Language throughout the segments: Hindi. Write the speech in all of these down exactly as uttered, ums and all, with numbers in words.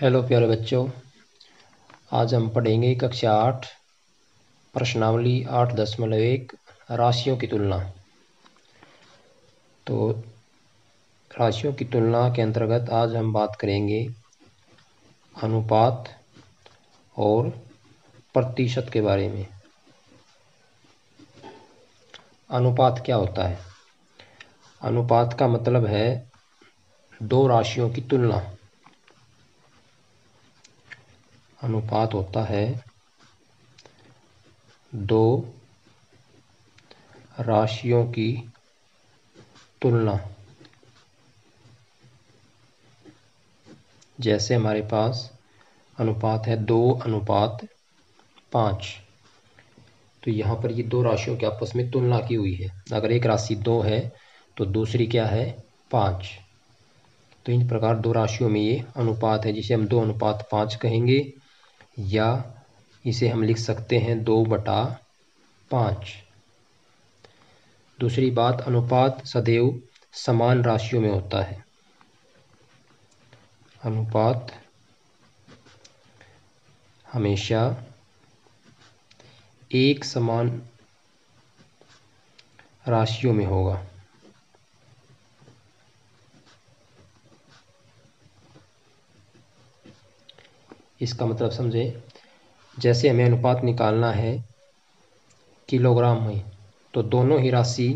हेलो प्यारे बच्चों, आज हम पढ़ेंगे कक्षा आठ प्रश्नावली आठ दशमलव एक राशियों की तुलना। तो राशियों की तुलना के अंतर्गत आज हम बात करेंगे अनुपात और प्रतिशत के बारे में। अनुपात क्या होता है? अनुपात का मतलब है दो राशियों की तुलना। अनुपात होता है दो राशियों की तुलना। जैसे हमारे पास अनुपात है दो अनुपात पाँच, तो यहाँ पर ये दो राशियों के आपस में तुलना की हुई है। अगर एक राशि दो है तो दूसरी क्या है? पाँच। तो इन प्रकार दो राशियों में ये अनुपात है, जिसे हम दो अनुपात पाँच कहेंगे, या इसे हम लिख सकते हैं दो बटा पाँच। दूसरी बात, अनुपात सदैव समान राशियों में होता है। अनुपात हमेशा एक समान राशियों में होगा। इसका मतलब समझें, जैसे हमें अनुपात निकालना है किलोग्राम में, तो दोनों ही राशि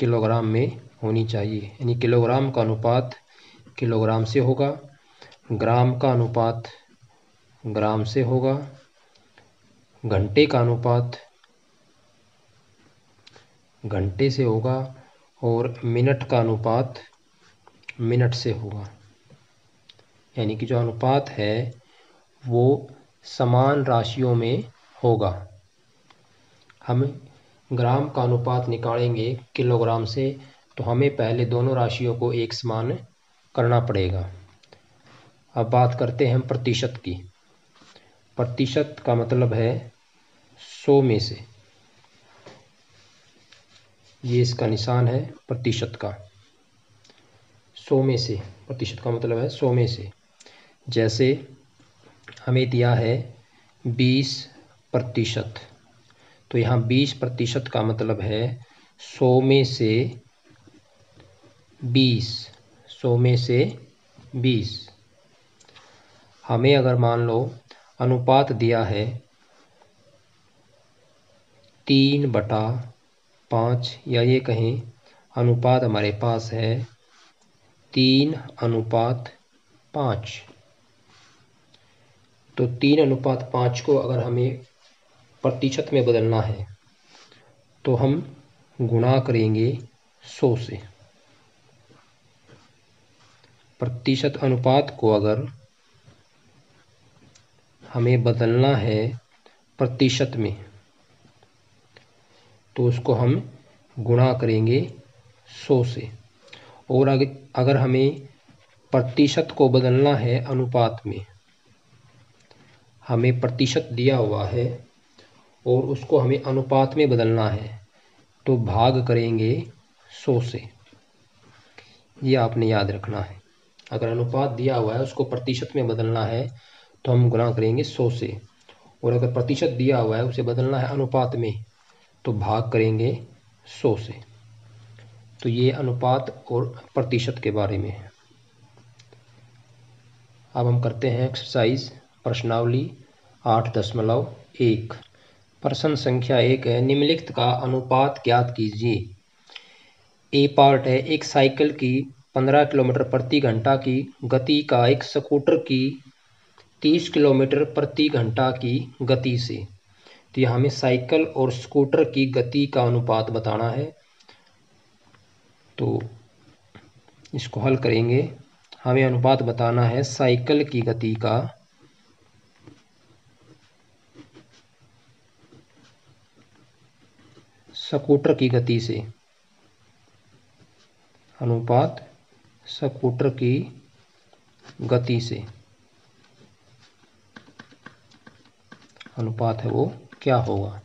किलोग्राम में होनी चाहिए, यानी किलोग्राम का अनुपात किलोग्राम से होगा, ग्राम का अनुपात ग्राम से होगा, घंटे का अनुपात घंटे से होगा, और मिनट का अनुपात मिनट से होगा। यानी कि जो अनुपात है वो समान राशियों में होगा। हम ग्राम का अनुपात निकालेंगे किलोग्राम से, तो हमें पहले दोनों राशियों को एक समान करना पड़ेगा। अब बात करते हैं प्रतिशत की। प्रतिशत का मतलब है सौ में से, ये इसका निशान है प्रतिशत का। सौ में से, प्रतिशत का मतलब है सौ में से। जैसे हमें दिया है बीस प्रतिशत, तो यहाँ बीस प्रतिशत का मतलब है सौ में से बीस। सौ में से बीस। हमें अगर मान लो अनुपात दिया है तीन बटा पाँच, या ये कहें अनुपात हमारे पास है तीन अनुपात पाँच, तो तीन अनुपात पाँच को अगर हमें प्रतिशत में बदलना है तो हम गुणा करेंगे सौ से। प्रतिशत अनुपात को अगर हमें बदलना है प्रतिशत में, तो उसको हम गुणा करेंगे सौ से। और अगर हमें प्रतिशत को बदलना है अनुपात में, हमें प्रतिशत दिया हुआ है और उसको हमें अनुपात में बदलना है, तो भाग करेंगे सौ से। ये आपने याद रखना है। अगर अनुपात दिया हुआ है उसको प्रतिशत में बदलना है तो हम गुणा करेंगे सौ से, और अगर प्रतिशत दिया हुआ है उसे बदलना है अनुपात में तो भाग करेंगे सौ से। तो ये अनुपात और प्रतिशत के बारे में है। अब हम करते हैं एक्सरसाइज प्रश्नावली आठ दशमलव एक। प्रश्न संख्या एक है, निम्नलिखित का अनुपात ज्ञात कीजिए। ए पार्ट है, एक साइकिल की पंद्रह किलोमीटर प्रति घंटा की गति का एक स्कूटर की तीस किलोमीटर प्रति घंटा की गति से। तो यहाँ हमें साइकिल और स्कूटर की गति का अनुपात बताना है, तो इसको हल करेंगे। हमें अनुपात बताना है साइकिल की गति का स्कूटर की गति से। अनुपात स्कूटर की गति से, अनुपात है वो क्या होगा।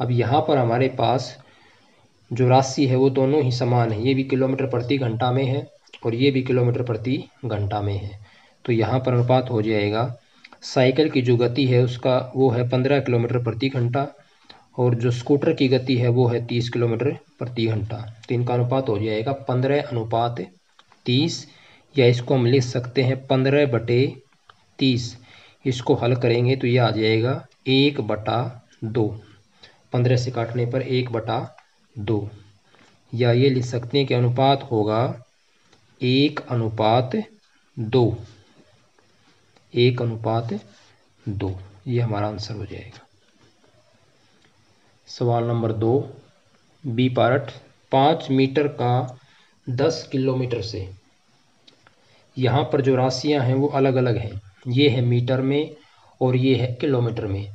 अब यहाँ पर हमारे पास जो राशि है वो दोनों ही समान है। ये भी किलोमीटर प्रति घंटा में है और ये भी किलोमीटर प्रति घंटा में है। तो यहाँ पर अनुपात हो जाएगा साइकिल की जो गति है उसका वो है पंद्रह किलोमीटर प्रति घंटा और जो स्कूटर की गति है वो है तीस किलोमीटर प्रति घंटा। तो इनका अनुपात हो जाएगा पंद्रह अनुपात तीस, या इसको हम लिख सकते हैं पंद्रह बटे तीस। इसको हल करेंगे तो यह आ जाएगा एक बटा दो, पंद्रह से काटने पर एक बटा दो, या ये लिख सकते हैं कि अनुपात होगा एक अनुपात दो, एक अनुपात दो, ये हमारा आंसर हो जाएगा। सवाल नंबर दो बी पार्ट, पाँच मीटर का दस किलोमीटर से, यहाँ पर जो राशियाँ हैं वो अलग अलग हैं, ये है मीटर में और ये है किलोमीटर में।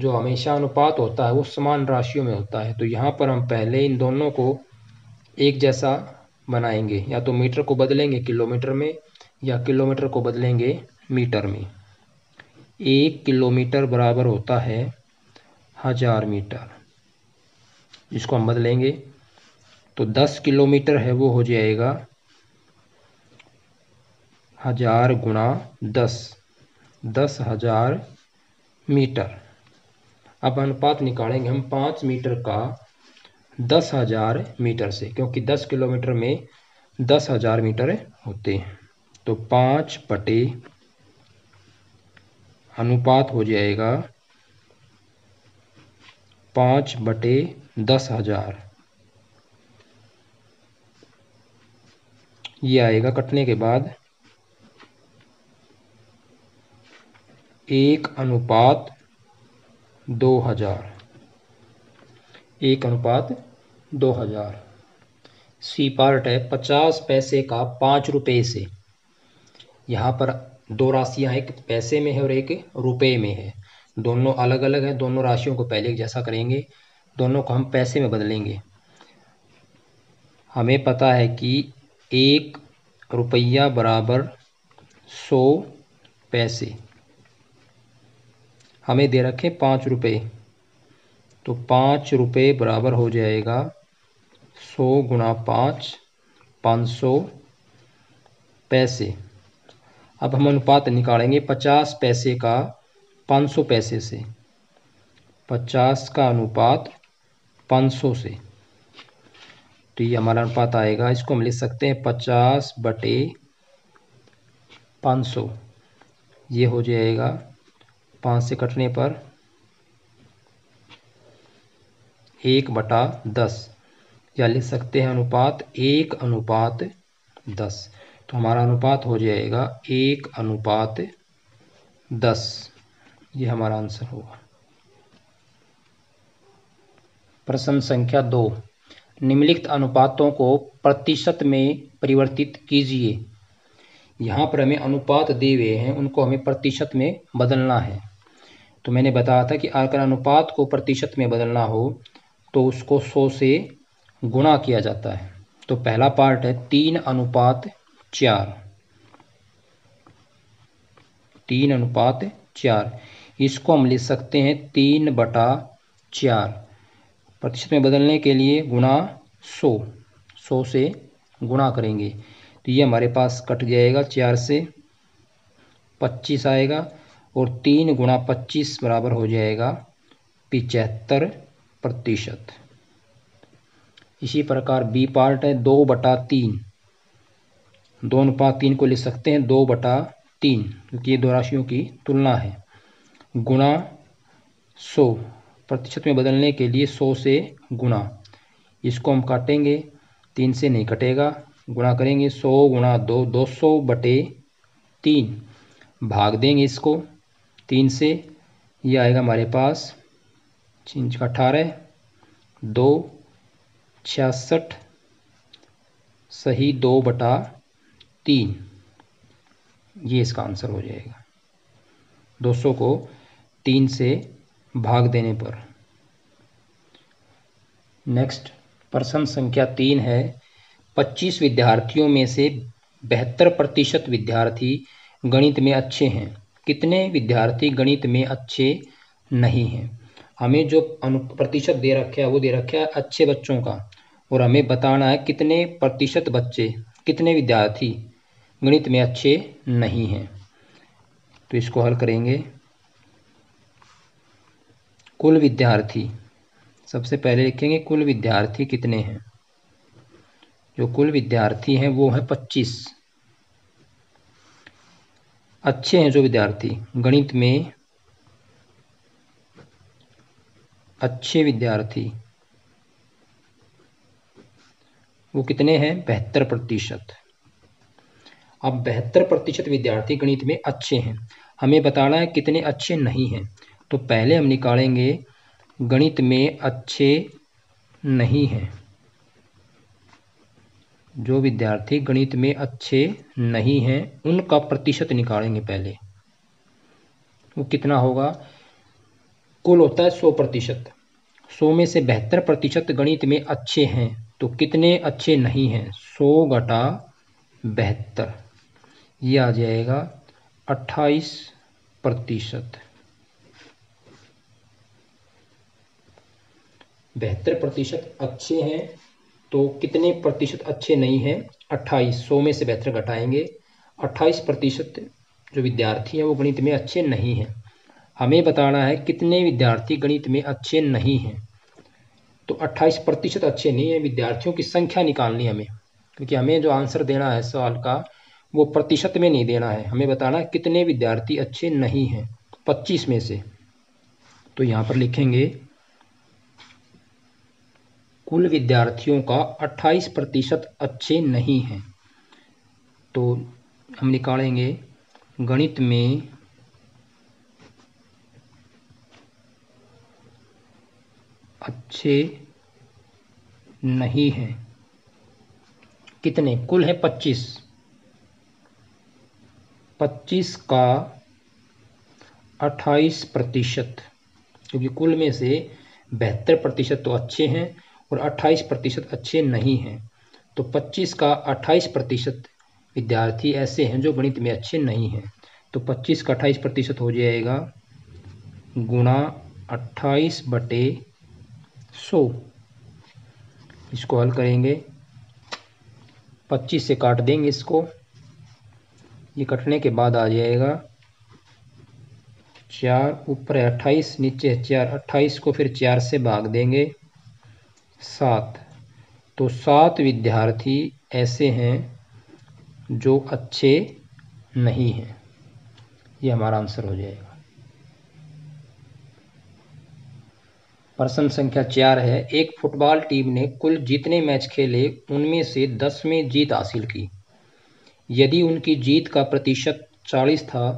जो हमेशा अनुपात होता है वो समान राशियों में होता है, तो यहाँ पर हम पहले इन दोनों को एक जैसा बनाएंगे, या तो मीटर को बदलेंगे किलोमीटर में या किलोमीटर को बदलेंगे मीटर में। एक किलोमीटर बराबर होता है हज़ार मीटर, इसको हम बदलेंगे तो दस किलोमीटर है वो हो जाएगा हज़ार गुणा दस, दस हज़ार मीटर। अब अनुपात निकालेंगे हम पाँच मीटर का दस हज़ार मीटर से, क्योंकि दस किलोमीटर में दस हज़ार मीटर होते हैं। तो पाँच बटे अनुपात हो जाएगा पाँच बटे दस हज़ार, ये आएगा कटने के बाद एक अनुपात दो हज़ार, एक अनुपात दो हज़ार। सी पार्ट है पचास पैसे का पाँच रुपये से, यहाँ पर दो राशियाँ हैं, एक पैसे में है और एक रुपये में है, दोनों अलग अलग हैं। दोनों राशियों को पहले एक जैसा करेंगे, दोनों को हम पैसे में बदलेंगे। हमें पता है कि एक रुपया बराबर सौ पैसे, हमें दे रखे पाँच रुपये, तो पाँच रुपये बराबर हो जाएगा सौ गुणा पाँच, पाँच सौ पैसे। अब हम अनुपात निकालेंगे पचास पैसे का पाँच सौ पैसे से, पचास का अनुपात पाँच सौ से, तो ये हमारा अनुपात आएगा। इसको हम लिख सकते हैं पचास बटे पाँच सौ, ये हो जाएगा पाँच से कटने पर एक बटा दस, या लिख सकते हैं अनुपात एक अनुपात दस। तो हमारा अनुपात हो जाएगा एक अनुपात दस, ये हमारा आंसर होगा। प्रश्न संख्या दो, निम्नलिखित अनुपातों को प्रतिशत में परिवर्तित कीजिए। यहाँ पर हमें अनुपात दिए हुए हैं, उनको हमें प्रतिशत में बदलना है। तो मैंने बताया था कि अगर अनुपात को प्रतिशत में बदलना हो तो उसको सौ से गुणा किया जाता है। तो पहला पार्ट है तीन अनुपात चार, तीन अनुपात चार, इसको हम लिख सकते हैं तीन बटा चार, प्रतिशत में बदलने के लिए गुणा सौ, सौ से गुणा करेंगे तो ये हमारे पास कट जाएगा चार से, पच्चीस आएगा, और तीन गुणा पच्चीस बराबर हो जाएगा पिचहत्तर प्रतिशत। इसी प्रकार बी पार्ट है दो बटा तीन, दो अनुपात तीन को लिख सकते हैं दो बटा तीन, क्योंकि ये दो राशियों की तुलना है, गुणा सौ, प्रतिशत में बदलने के लिए सौ से गुणा। इसको हम काटेंगे, तीन से नहीं कटेगा, गुणा करेंगे सौ गुणा दो, दो सौ बटे तीन, भाग देंगे इसको तीन से, ये आएगा हमारे पास छिंच का अठारह, दो छियासठ सही दो बटा तीन, ये इसका आंसर हो जाएगा। दो सौ को तीन से भाग देने पर। नेक्स्ट प्रश्न संख्या तीन है, पच्चीस विद्यार्थियों में से बहत्तर प्रतिशत विद्यार्थी गणित में अच्छे हैं, कितने विद्यार्थी गणित में अच्छे नहीं हैं। हमें जो अनु प्रतिशत दे रखा है वो दे रखा है अच्छे बच्चों का, और हमें बताना है कितने प्रतिशत बच्चे, कितने विद्यार्थी गणित में अच्छे नहीं हैं। तो इसको हल करेंगे। कुल विद्यार्थी, सबसे पहले लिखेंगे कुल विद्यार्थी कितने हैं। जो कुल विद्यार्थी हैं वो है पच्चीस। अच्छे हैं जो विद्यार्थी, गणित में अच्छे विद्यार्थी वो कितने हैं, बहत्तर प्रतिशत। अब बहत्तर प्रतिशत विद्यार्थी गणित में अच्छे हैं, हमें बताना है कितने अच्छे नहीं हैं। तो पहले हम निकालेंगे गणित में अच्छे नहीं हैं, जो विद्यार्थी गणित में अच्छे नहीं हैं उनका प्रतिशत निकालेंगे पहले। वो कितना होगा, कुल होता है सौ प्रतिशत। सौ में से बहत्तर प्रतिशत गणित में अच्छे हैं, तो कितने अच्छे नहीं हैं, सौ घटा बहत्तर, ये आ जाएगा अट्ठाईस प्रतिशत। बहत्तर प्रतिशत अच्छे हैं तो कितने प्रतिशत अच्छे नहीं हैं, अट्ठाईस। सौ में से बहत्तर घटाएंगे, अट्ठाईस प्रतिशत जो विद्यार्थी हैं वो गणित में अच्छे नहीं हैं। हमें बताना है कितने विद्यार्थी गणित में अच्छे नहीं हैं। तो अट्ठाईस प्रतिशत अच्छे नहीं हैं, विद्यार्थियों की संख्या निकालनी है हमें, क्योंकि हमें जो आंसर देना है सवाल का वो प्रतिशत में नहीं देना है, हमें बताना है कितने विद्यार्थी अच्छे नहीं हैं पच्चीस में से। तो यहाँ पर लिखेंगे कुल विद्यार्थियों का अट्ठाईस प्रतिशत अच्छे नहीं हैं। तो हम निकालेंगे गणित में अच्छे नहीं हैं कितने, कुल है पच्चीस। पच्चीस का अट्ठाईस प्रतिशत, क्योंकि कुल में से बहत्तर प्रतिशत तो अच्छे हैं और अट्ठाईस प्रतिशत अच्छे नहीं हैं। तो पच्चीस का अट्ठाईस प्रतिशत विद्यार्थी ऐसे हैं जो गणित में अच्छे नहीं हैं। तो पच्चीस का अट्ठाईस प्रतिशत हो जाएगा गुणा अट्ठाईस बटे सौ। इसको हल करेंगे, पच्चीस से काट देंगे इसको, ये कटने के बाद आ जाएगा चार, ऊपर है अट्ठाईस नीचे है चार, अट्ठाईस को फिर चार से भाग देंगे सात। तो सात विद्यार्थी ऐसे हैं जो अच्छे नहीं हैं, ये हमारा आंसर हो जाएगा। प्रश्न संख्या चार है, एक फुटबॉल टीम ने कुल जितने मैच खेले उनमें से दस में जीत हासिल की। यदि उनकी जीत का प्रतिशत चालीस था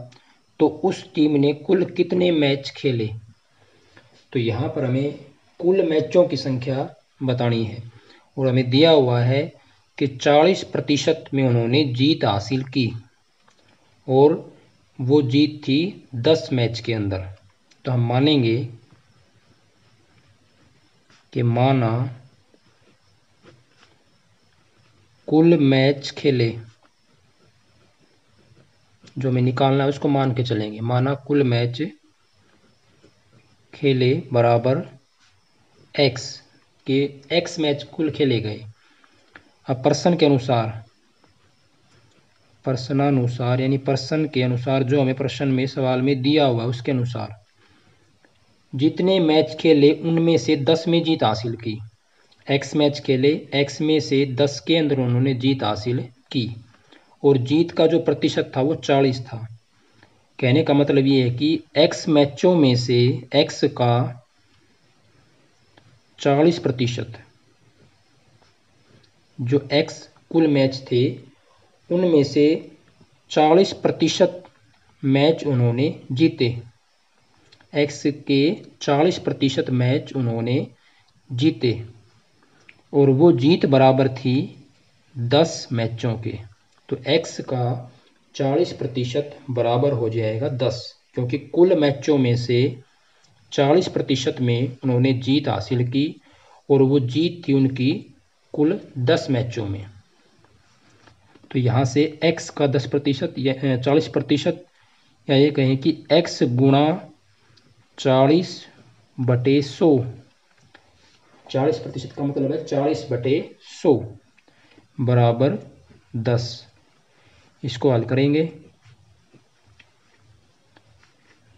तो उस टीम ने कुल कितने मैच खेले। तो यहाँ पर हमें कुल मैचों की संख्या बतानी है और हमें दिया हुआ है कि चालीस प्रतिशत में उन्होंने जीत हासिल की और वो जीत थी दस मैच के अंदर। तो हम मानेंगे कि माना कुल मैच खेले, जो हमें निकालना है उसको मान के चलेंगे, माना कुल मैच खेले बराबर एक्स के, एक्स मैच कुल खेले गए। अब प्रश्न के अनुसार, प्रश्नानुसार यानी प्रश्न के अनुसार जो हमें प्रश्न में सवाल में दिया हुआ है उसके अनुसार जितने मैच खेले उनमें से दस में जीत हासिल की। एक्स मैच खेले, एक्स में से दस के अंदर उन्होंने जीत हासिल की और जीत का जो प्रतिशत था वो चालीस था। कहने का मतलब ये है कि एक्स मैचों में से एक्स का चालीस प्रतिशत, जो एक्स कुल मैच थे उनमें से चालीस प्रतिशत मैच उन्होंने जीते। एक्स के चालीस प्रतिशत मैच उन्होंने जीते और वो जीत बराबर थी दस मैचों के। तो एक्स का चालीस प्रतिशत बराबर हो जाएगा दस, क्योंकि कुल मैचों में से चालीस प्रतिशत में उन्होंने जीत हासिल की और वो जीत थी उनकी कुल दस मैचों में। तो यहाँ से x का दस प्रतिशत या चालीस प्रतिशत, या ये कहें कि x गुणा चालीस बटे सौ। चालीस प्रतिशत का मतलब है चालीस बटे सौ बराबर दस। इसको हल करेंगे,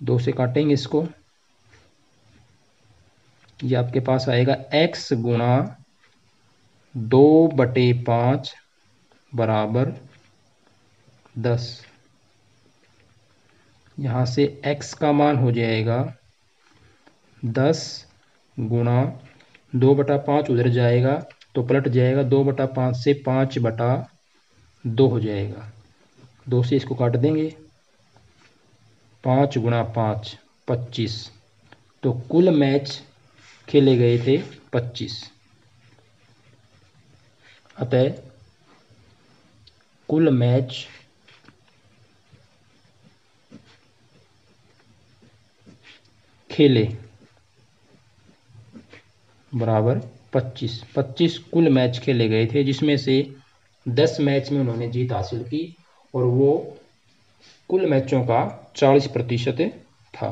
दो से काटेंगे इसको, ये आपके पास आएगा x गुणा दो बटे पाँच बराबर दस। यहाँ से x का मान हो जाएगा दस गुणा दो बटा पाँच उधर जाएगा तो पलट जाएगा, दो बटा पाँच से पाँच बटा दो हो जाएगा, दो से इसको काट देंगे, पाँच गुणा पाँच पच्चीस। तो कुल मैच खेले गए थे पच्चीस, अतः कुल मैच खेले बराबर पच्चीस। पच्चीस कुल मैच खेले गए थे, जिसमें से दस मैच में उन्होंने जीत हासिल की और वो कुल मैचों का चालीस प्रतिशत था।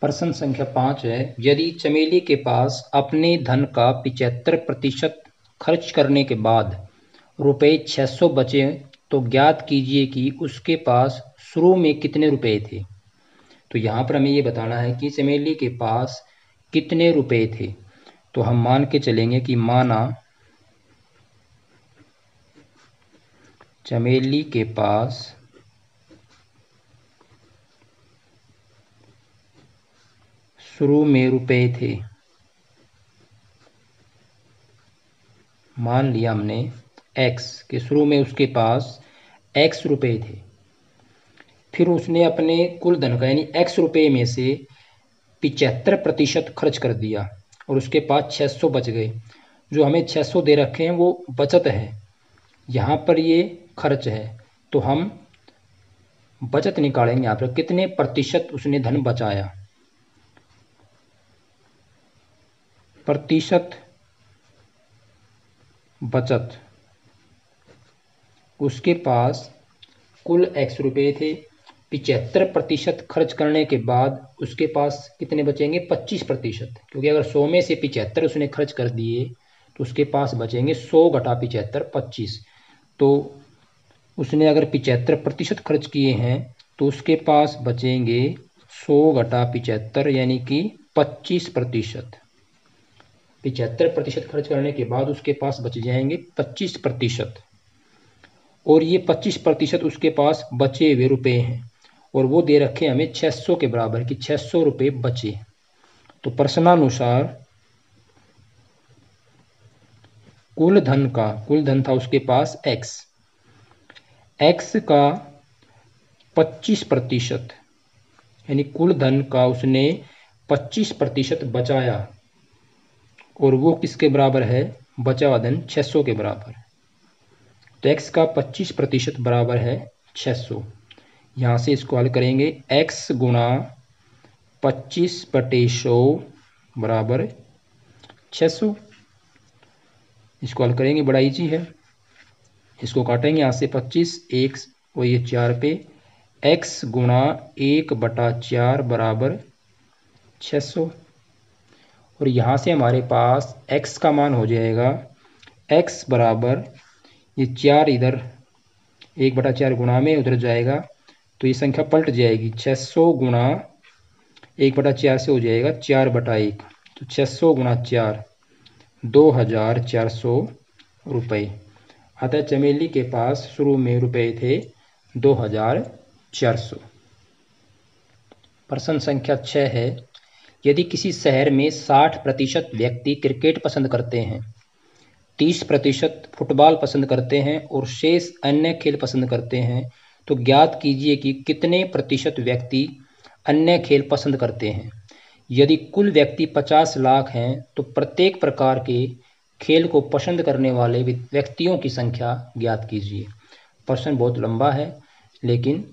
प्रश्न संख्या पाँच है, यदि चमेली के पास अपने धन का पिचहत्तर प्रतिशत खर्च करने के बाद रुपये छः सौ बचे तो ज्ञात कीजिए कि उसके पास शुरू में कितने रुपए थे। तो यहाँ पर हमें ये बताना है कि चमेली के पास कितने रुपए थे। तो हम मान के चलेंगे कि माना चमेली के पास शुरू में रुपए थे, मान लिया हमने एक्स के शुरू में उसके पास एक्स रुपए थे, फिर उसने अपने कुल धन का यानी एक्स रुपये में से पिचहत्तर प्रतिशत खर्च कर दिया और उसके पास छः सौ बच गए। जो हमें छः सौ दे रखे हैं वो बचत है, यहाँ पर ये खर्च है, तो हम बचत निकालेंगे। यहाँ पर कितने प्रतिशत उसने धन बचाया, प्रतिशत बचत, उसके पास कुल एक्स रुपये थे, पिचहत्तर प्रतिशत खर्च करने के बाद उसके पास कितने बचेंगे, पच्चीस प्रतिशत, क्योंकि अगर सौ में से पिचहत्तर उसने खर्च कर दिए तो उसके पास बचेंगे सौ घटा पिचहत्तर पच्चीस। तो उसने अगर पिचहत्तर प्रतिशत खर्च किए हैं तो उसके पास बचेंगे सौ घटा पिचहत्तर यानी कि पच्चीस प्रतिशत। पिचहत्तर प्रतिशत खर्च करने के बाद उसके पास बच जाएंगे पच्चीस प्रतिशत, और ये पच्चीस प्रतिशत उसके पास बचे हुए रुपए हैं और वो दे रखे हमें छः सौ के बराबर कि छः सौ रुपये बचे। तो प्रश्नानुसार कुल धन का, कुल धन था उसके पास x, x का पच्चीस प्रतिशत यानी कुल धन का उसने पच्चीस प्रतिशत बचाया और वो किसके बराबर है, बचा हुआ धन छः सौ के बराबर। तो x का पच्चीस प्रतिशत बराबर है छः सौ। यहाँ से इसको हल करेंगे, x गुणा पच्चीस बटे सौ बराबर छः सौ। इसको हल करेंगे, बड़ा ईजी है, इसको काटेंगे, यहाँ से पच्चीस एक और ये चार पे, x गुणा एक बटा चार बराबर छः सौ। और यहाँ से हमारे पास x का मान हो जाएगा x बराबर ये चार इधर एक बटा चार गुणा में उधर जाएगा तो ये संख्या पलट जाएगी, छः सौ गुणा एक बटा चार से हो जाएगा चार बटा एक, तो छः सौ गुणा चार दो हजार चार सौ रुपये। अतः चमेली के पास शुरू में रुपए थे दो हजार चार सौ। प्रश्न संख्या छः है, यदि किसी शहर में साठ प्रतिशत व्यक्ति क्रिकेट पसंद करते हैं, तीस प्रतिशत फुटबॉल पसंद करते हैं और शेष अन्य खेल पसंद करते हैं, तो ज्ञात कीजिए कि कितने प्रतिशत व्यक्ति अन्य खेल पसंद करते हैं। यदि कुल व्यक्ति पचास लाख हैं तो प्रत्येक प्रकार के खेल को पसंद करने वाले व्यक्तियों की संख्या ज्ञात कीजिए। प्रश्न बहुत लंबा है लेकिन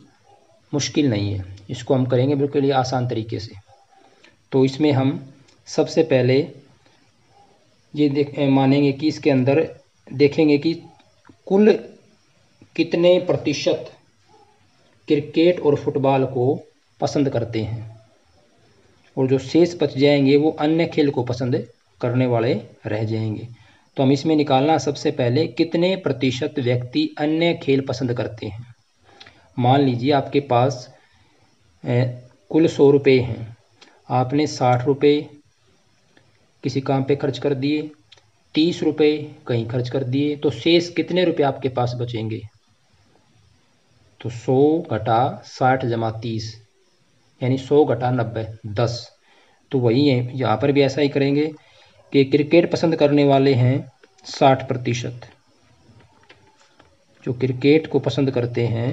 मुश्किल नहीं है, इसको हम करेंगे बिल्कुल आसान तरीके से। तो इसमें हम सबसे पहले ये देख मानेंगे कि इसके अंदर देखेंगे कि कुल कितने प्रतिशत क्रिकेट और फुटबॉल को पसंद करते हैं और जो शेष बच जाएंगे वो अन्य खेल को पसंद करने वाले रह जाएंगे। तो हम इसमें निकालना सबसे पहले कितने प्रतिशत व्यक्ति अन्य खेल पसंद करते हैं। मान लीजिए आपके पास कुल सौ रुपये हैं, आपने साठ रुपये किसी काम पे खर्च कर दिए, तीस रुपये कहीं खर्च कर दिए, तो शेष कितने रुपये आपके पास बचेंगे। तो सौ घटा साठ जमा तीस यानी सौ घटा नब्बे दस। तो वही है, यहाँ पर भी ऐसा ही करेंगे कि क्रिकेट पसंद करने वाले हैं साठ प्रतिशत, जो क्रिकेट को पसंद करते हैं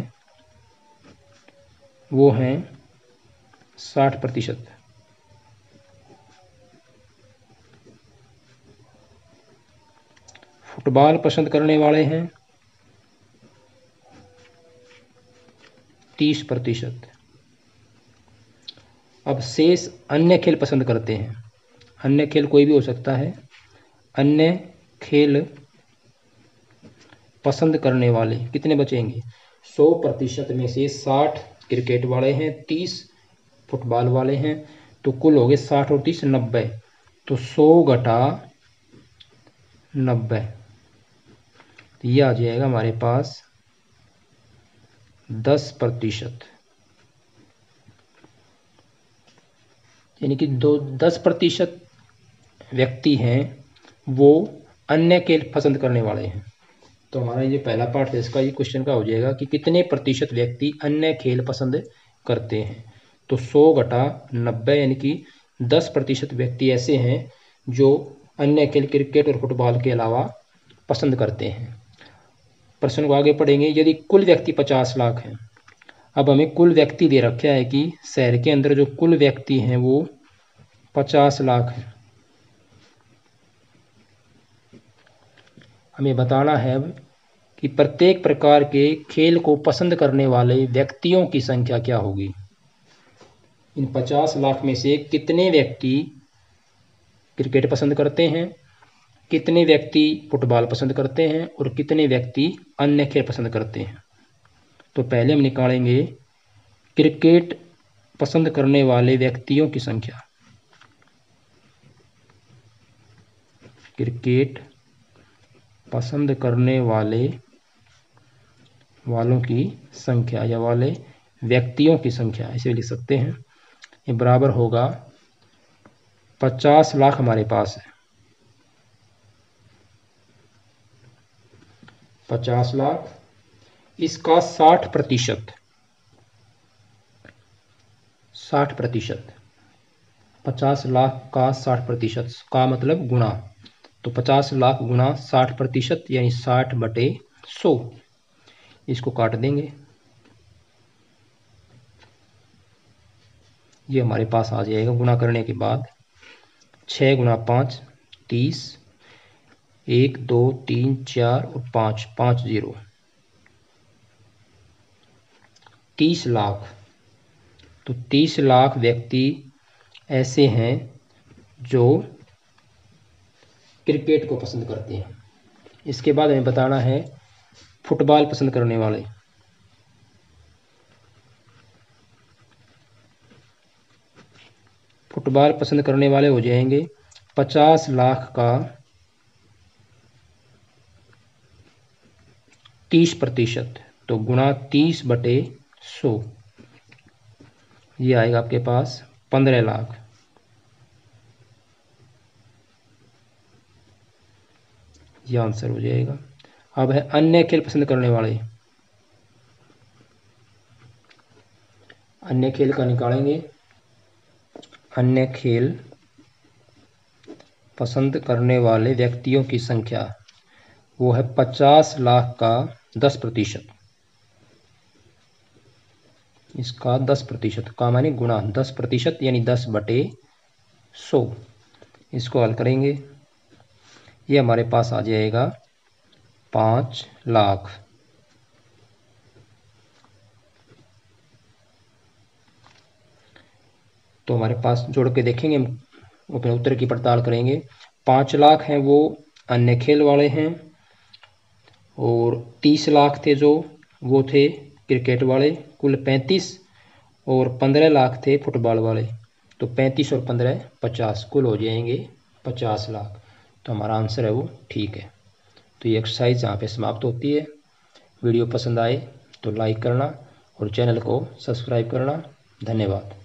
वो हैं साठ प्रतिशत। फुटबॉल पसंद करने वाले हैं तीस प्रतिशत। अब शेष अन्य खेल पसंद करते हैं, अन्य खेल कोई भी हो सकता है, अन्य खेल पसंद करने वाले कितने बचेंगे। सौ प्रतिशत में से साठ क्रिकेट वाले हैं, तीस फुटबॉल वाले हैं, तो कुल हो गए साठ और तीस नब्बे। तो सौ घटा नब्बे ये आ जाएगा हमारे पास दस प्रतिशत, यानी कि दो दस प्रतिशत व्यक्ति हैं वो अन्य खेल पसंद करने वाले हैं। तो हमारा ये पहला पार्ट है इसका, ये क्वेश्चन का हो जाएगा कि कितने प्रतिशत व्यक्ति अन्य खेल पसंद करते हैं। तो सौ घटा नब्बे यानी कि दस प्रतिशत व्यक्ति ऐसे हैं जो अन्य खेल क्रिकेट और फुटबॉल के अलावा पसंद करते हैं। प्रश्न को आगे पढ़ेंगे। यदि कुल व्यक्ति पचास लाख हैं, अब हमें कुल व्यक्ति दे रखा है कि शहर के अंदर जो कुल व्यक्ति हैं वो पचास लाख हैं। हमें बताना है अब कि प्रत्येक प्रकार के खेल को पसंद करने वाले व्यक्तियों की संख्या क्या होगी। इन पचास लाख में से कितने व्यक्ति क्रिकेट पसंद करते हैं, कितने व्यक्ति फुटबॉल पसंद करते हैं और कितने व्यक्ति अन्य खेल पसंद करते हैं। तो पहले हम निकालेंगे क्रिकेट पसंद करने वाले व्यक्तियों की संख्या। क्रिकेट पसंद करने वाले वालों की संख्या या वाले व्यक्तियों की संख्या ऐसे लिख सकते हैं, ये बराबर होगा पचास लाख हमारे पास है, पचास लाख। इसका साठ प्रतिशत, साठ प्रतिशत पचास लाख का साठ प्रतिशत का मतलब गुणा, तो पचास लाख गुणा साठ प्रतिशत यानी साठ बटे सौ। इसको काट देंगे, ये हमारे पास आ जाएगा गुणा करने के बाद छः गुणा पाँच तीस, एक दो तीन चार और पाँच, पाँच जीरो, तीस लाख। तो तीस लाख व्यक्ति ऐसे हैं जो क्रिकेट को पसंद करते हैं। इसके बाद हमें बताना है फुटबॉल पसंद करने वाले। फुटबॉल पसंद करने वाले हो जाएंगे पचास लाख का तीस प्रतिशत, तो गुणा तीस बटे सौ, ये आएगा आपके पास पंद्रह लाख। ये आंसर हो जाएगा। अब है अन्य खेल पसंद करने वाले। अन्य खेल का निकालेंगे, अन्य खेल पसंद करने वाले व्यक्तियों की संख्या वो है पचास लाख का दस प्रतिशत, इसका दस प्रतिशत का माने गुणा दस प्रतिशत यानी दस बटे सौ। इसको हल करेंगे, ये हमारे पास आ जाएगा पाँच लाख। तो हमारे पास जोड़ के देखेंगे, हम अपने उत्तर की पड़ताल करेंगे। पाँच लाख हैं वो अन्य खेल वाले हैं और तीस लाख थे जो वो थे क्रिकेट वाले, कुल पैंतीस, और पंद्रह लाख थे फुटबॉल वाले। तो पैंतीस और पंद्रह पचास, कुल हो जाएंगे पचास लाख। तो हमारा आंसर है वो ठीक है। तो ये एक्सरसाइज यहाँ पे समाप्त होती है। वीडियो पसंद आए तो लाइक करना और चैनल को सब्सक्राइब करना। धन्यवाद।